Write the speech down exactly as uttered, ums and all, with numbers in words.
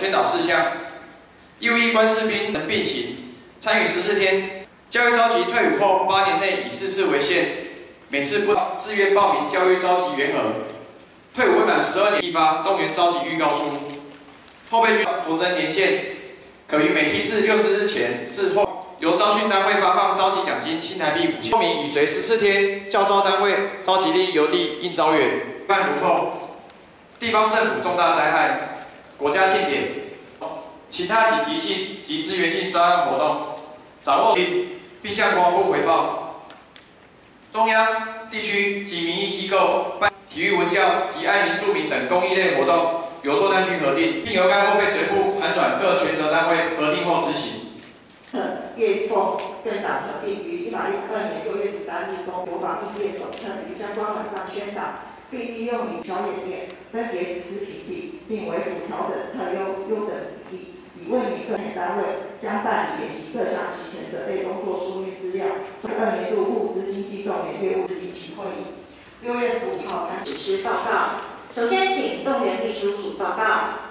宣导事项，义务役官士兵能并行参与十四天。教育召集退伍后八年内以四次为限，每次不自愿报名教育召集员额。退伍未满十二年寄发动员召集预告书。后备军服征年限可于每批次六十日前至后。 由招训单位发放召集奖金新台币五千，报名已随十四天教招单位召集令邮递应招员。办如后，地方政府重大灾害、国家庆典、其他紧急性及资源性专案活动，掌握并向国防部回报。中央、地区及民意机构办体育文教及爱民助民等公益类活动，由作战区核定，并由该后备随部函转各权责单位核定后执行。 岳凤队长合并于一百一十二年六月十三日公国防应变手册与相关文章宣导，并利用民调演练分别实施比例，并为辅调整特优优等比例，以为民各单位将办理演习各项期程准备工作书面资料。十二年度募资经济动员业务一期会议，六月十五号参实施报告。首先，请动员秘书处报告。